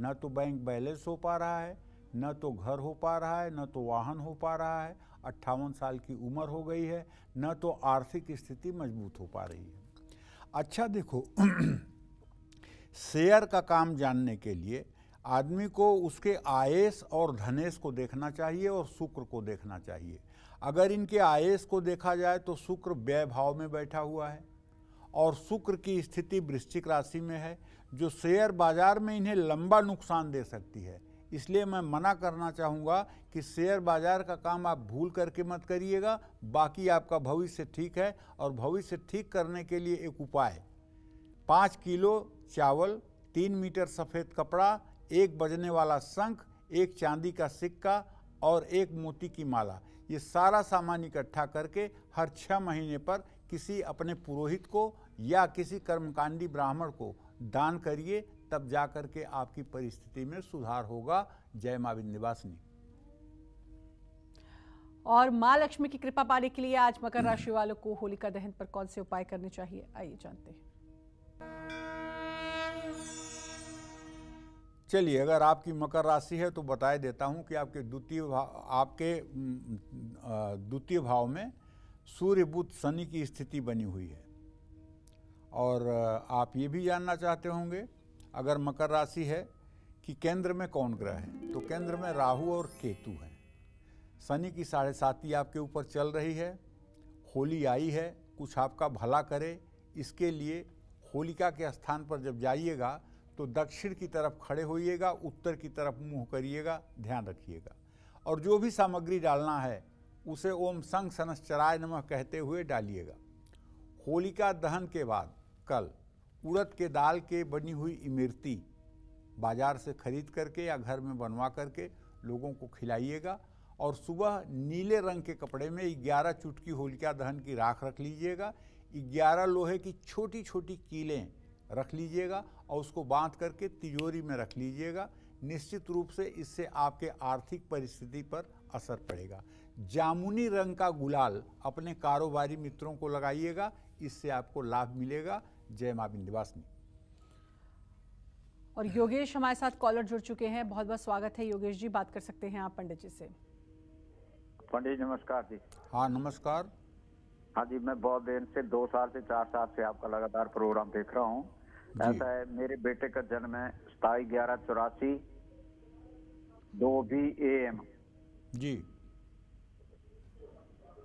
न तो बैंक बैलेंस हो पा रहा है, न तो घर हो पा रहा है, न तो वाहन हो पा रहा है। 58 साल की उम्र हो गई है, न तो आर्थिक स्थिति मजबूत हो पा रही है। अच्छा देखो शेयर का काम जानने के लिए आदमी को उसके आयस और धनेश को देखना चाहिए और शुक्र को देखना चाहिए। अगर इनके आयस को देखा जाए तो शुक्र व्यय भाव में बैठा हुआ है और शुक्र की स्थिति वृश्चिक राशि में है, जो शेयर बाज़ार में इन्हें लंबा नुकसान दे सकती है। इसलिए मैं मना करना चाहूँगा कि शेयर बाज़ार का काम आप भूल करके मत करिएगा। बाकी आपका भविष्य ठीक है और भविष्य ठीक करने के लिए एक उपाय 5 किलो चावल, 3 मीटर सफ़ेद कपड़ा, 1 बजने वाला शंख, 1 चांदी का सिक्का और 1 मोती की माला, ये सारा सामान इकट्ठा करके हर 6 महीने पर किसी अपने पुरोहित को या किसी कर्मकांडी ब्राह्मण को दान करिए, तब जा कर के आपकी परिस्थिति में सुधार होगा। जय मां विंध्यवासिनी। और मां लक्ष्मी की कृपा पाने के लिए आज मकर राशि वालों को होलिका दहन पर कौन से उपाय करने चाहिए, आइए जानते हैं। चलिए, अगर आपकी मकर राशि है तो बता देता हूं कि आपके द्वितीय भाव में सूर्य बुध शनि की स्थिति बनी हुई है। और आप ये भी जानना चाहते होंगे, अगर मकर राशि है, कि केंद्र में कौन ग्रह है, तो केंद्र में राहु और केतु है। शनि की 7.5 आपके ऊपर चल रही है। होली आई है, कुछ आपका भला करे, इसके लिए होलिका के स्थान पर जब जाइएगा तो दक्षिण की तरफ खड़े होइएगा, उत्तर की तरफ मुंह करिएगा, ध्यान रखिएगा। और जो भी सामग्री डालना है उसे ओम संग सनश्चराय नमः कहते हुए डालिएगा। होलिका दहन के बाद कल उड़द के दाल के बनी हुई इमरती बाज़ार से खरीद करके या घर में बनवा करके लोगों को खिलाइएगा। और सुबह नीले रंग के कपड़े में 11 चुटकी होलिका दहन की राख रख लीजिएगा। 11 लोहे की छोटी छोटी कीलें रख लीजिएगा और उसको बांध करके तिजोरी में रख लीजिएगा। निश्चित रूप से इससे आपके आर्थिक परिस्थिति पर असर पड़ेगा। जामुनी रंग का गुलाल अपने कारोबारी मित्रों को लगाइएगा, इससे आपको लाभ मिलेगा। जय मां विंध्यवासिनी। और योगेश हमारे साथ कॉलर जुड़ चुके हैं, बहुत बहुत स्वागत है योगेश जी। बात कर सकते हैं आप पंडित जी से। पंडित नमस्कार जी। हाँ नमस्कार। हाँ जी, मैं बहुत देर से 2 साल से 4 साल से आपका लगातार प्रोग्राम देख रहा हूँ। ऐसा है, मेरे बेटे का जन्म है 27/11/84 2 AM जी।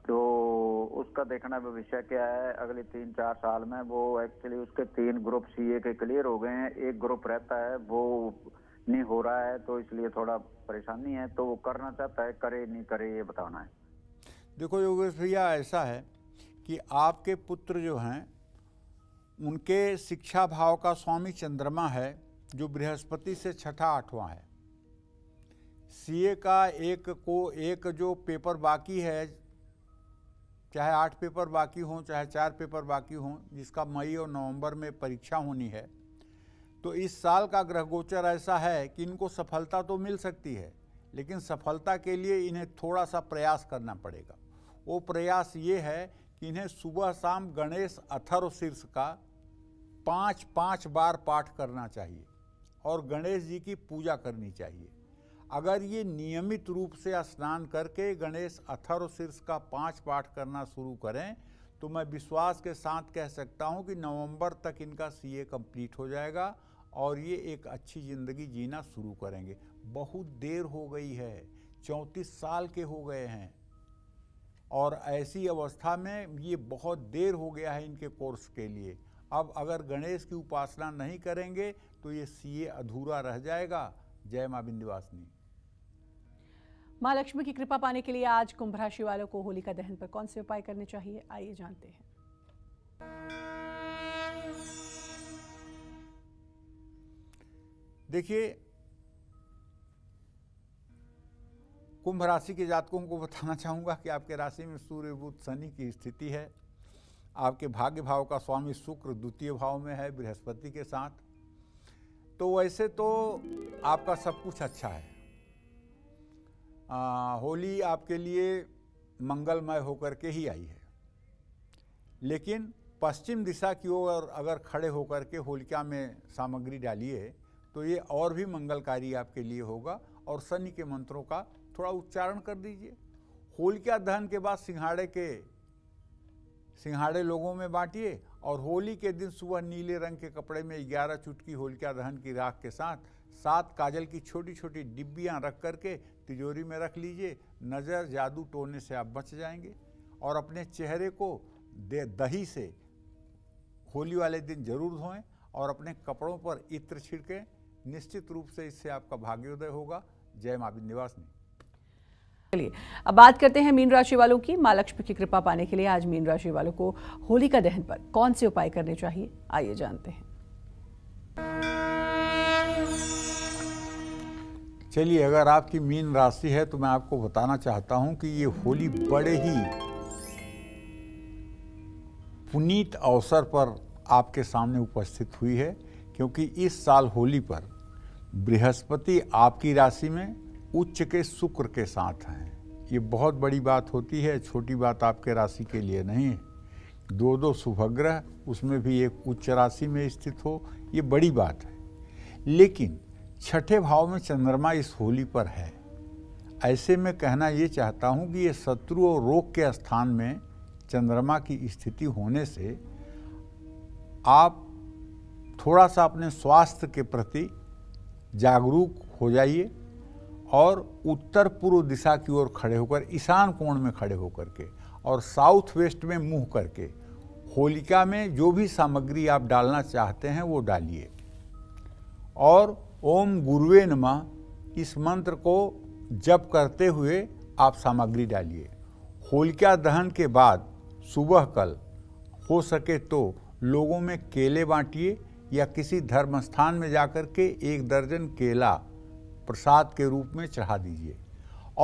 तो उसका देखना विषय क्या है, अगले 3-4 साल में वो एक्चुअली उसके 3 ग्रुप सीए के क्लियर हो गए हैं, 1 ग्रुप रहता है वो नहीं हो रहा है, तो इसलिए थोड़ा परेशानी है। तो वो करना चाहता है, करे नहीं करे, ये बताना है। देखो योगेश भैया, ऐसा है कि आपके पुत्र जो हैं उनके शिक्षा भाव का स्वामी चंद्रमा है, जो बृहस्पति से 6वां 8वां है। सीए का एक जो पेपर बाकी है, चाहे 8 पेपर बाकी हों चाहे 4 पेपर बाकी हों, जिसका मई और नवंबर में परीक्षा होनी है, तो इस साल का ग्रह गोचर ऐसा है कि इनको सफलता तो मिल सकती है, लेकिन सफलता के लिए इन्हें थोड़ा सा प्रयास करना पड़ेगा। वो प्रयास ये है कि इन्हें सुबह शाम गणेश अथर्व शीर्ष का 5-5 बार पाठ करना चाहिए और गणेश जी की पूजा करनी चाहिए। अगर ये नियमित रूप से स्नान करके गणेश अथर्व शीर्ष का 5 पाठ करना शुरू करें तो मैं विश्वास के साथ कह सकता हूँ कि नवंबर तक इनका सीए कंप्लीट हो जाएगा और ये एक अच्छी ज़िंदगी जीना शुरू करेंगे। बहुत देर हो गई है, 34 साल के हो गए हैं और ऐसी अवस्था में ये बहुत देर हो गया है इनके कोर्स के लिए। अब अगर गणेश की उपासना नहीं करेंगे तो ये सीए अधूरा रह जाएगा। जय मां विंध्यवासिनी। मां लक्ष्मी की कृपा पाने के लिए आज कुंभ राशि वालों को होलिका दहन पर कौन से उपाय करने चाहिए, आइए जानते हैं। देखिए, कुंभ राशि के जातकों को बताना चाहूँगा कि आपके राशि में सूर्य बुध शनि की स्थिति है। आपके भाग्य भाव का स्वामी शुक्र 2वें भाव में है बृहस्पति के साथ। तो वैसे तो आपका सब कुछ अच्छा है। होली आपके लिए मंगलमय होकर के ही आई है, लेकिन पश्चिम दिशा की ओर अगर खड़े होकर के होलिका में सामग्री डालिए तो ये और भी मंगलकारी आपके लिए होगा। और शनि के मंत्रों का थोड़ा उच्चारण कर दीजिए। होलिका दहन के बाद सिंघाड़े लोगों में बांटिए और होली के दिन सुबह नीले रंग के कपड़े में 11 चुटकी होलिका दहन की राख के साथ 7 काजल की छोटी छोटी डिब्बियां रख करके तिजोरी में रख लीजिए। नज़र जादू टोने से आप बच जाएंगे। और अपने चेहरे को दही से होली वाले दिन जरूर धोएं और अपने कपड़ों पर इत्र छिड़कें। निश्चित रूप से इससे आपका भाग्योदय होगा। जय मां विंध्यवासिनी। चलिए अब बात करते हैं मीन राशि वालों की। मां लक्ष्मी की कृपा पाने के लिए आज मीन राशि वालों को होलिका दहन पर कौन से उपाय करने चाहिए, आइए जानते हैं। चलिए, अगर आपकी मीन राशि है तो मैं आपको बताना चाहता हूं कि ये होली बड़े ही पुनीत अवसर पर आपके सामने उपस्थित हुई है, क्योंकि इस साल होली पर बृहस्पति आपकी राशि में उच्च के शुक्र के साथ हैं। ये बहुत बड़ी बात होती है, छोटी बात आपके राशि के लिए नहीं है। 2 शुभग्रह, उसमें भी एक उच्च राशि में स्थित हो, ये बड़ी बात है। लेकिन छठे भाव में चंद्रमा इस होली पर है। ऐसे में कहना ये चाहता हूँ कि ये शत्रु और रोग के स्थान में चंद्रमा की स्थिति होने से आप थोड़ा सा अपने स्वास्थ्य के प्रति जागरूक हो जाइए और उत्तर पूर्व दिशा की ओर खड़े होकर, ईशान कोण में खड़े होकर के और साउथ वेस्ट में मुंह करके होलिका में जो भी सामग्री आप डालना चाहते हैं वो डालिए। और ओम गुरुवे नमः इस मंत्र को जप करते हुए आप सामग्री डालिए। होलिका दहन के बाद सुबह कल हो सके तो लोगों में केले बांटिए या किसी धर्म स्थान में जाकर के 1 दर्जन केला प्रसाद के रूप में चढ़ा दीजिए।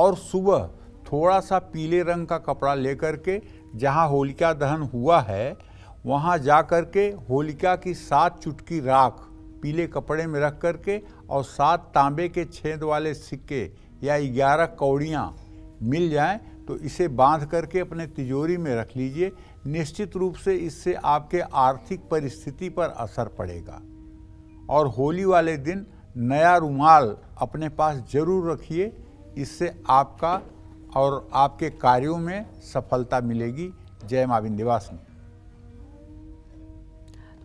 और सुबह थोड़ा सा पीले रंग का कपड़ा लेकर के जहाँ होलिका दहन हुआ है वहाँ जा कर के होलिका की 7 चुटकी राख पीले कपड़े में रख कर के और 7 तांबे के छेद वाले सिक्के या 11 कौड़ियाँ मिल जाएं तो इसे बांध करके अपने तिजोरी में रख लीजिए। निश्चित रूप से इससे आपके आर्थिक परिस्थिति पर असर पड़ेगा। और होली वाले दिन नया रुमाल अपने पास जरूर रखिए, इससे आपका और आपके कार्यों में सफलता मिलेगी। जय मां विंध्यवासिनी।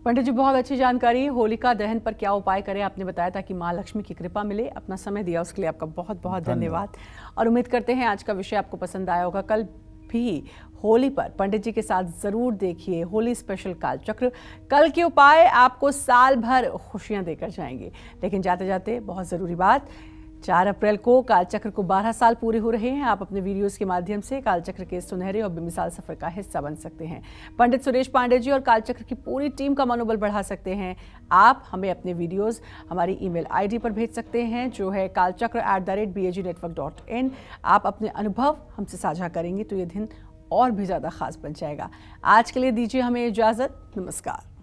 पंडित जी, बहुत अच्छी जानकारी। होलिका दहन पर क्या उपाय करें आपने बताया ताकि मां लक्ष्मी की कृपा मिले। अपना समय दिया उसके लिए आपका बहुत बहुत धन्यवाद। और उम्मीद करते हैं आज का विषय आपको पसंद आया होगा। कल भी होली पर पंडित जी के साथ जरूर देखिए होली स्पेशल कालचक्र। कल के उपाय आपको साल भर खुशियां देकर जाएंगे। लेकिन जाते जाते बहुत ज़रूरी बात, 4 अप्रैल को कालचक्र को 12 साल पूरे हो रहे हैं। आप अपने वीडियोस के माध्यम से कालचक्र के सुनहरे और बेमिसाल सफर का हिस्सा बन सकते हैं। पंडित सुरेश पांडे जी और कालचक्र की पूरी टीम का मनोबल बढ़ा सकते हैं। आप हमें अपने वीडियोस हमारी ईमेल आईडी पर भेज सकते हैं जो है kalchakra@bagnetwork.in। आप अपने अनुभव हमसे साझा करेंगे तो ये दिन और भी ज़्यादा खास बन जाएगा। आज के लिए दीजिए हमें इजाज़त। नमस्कार।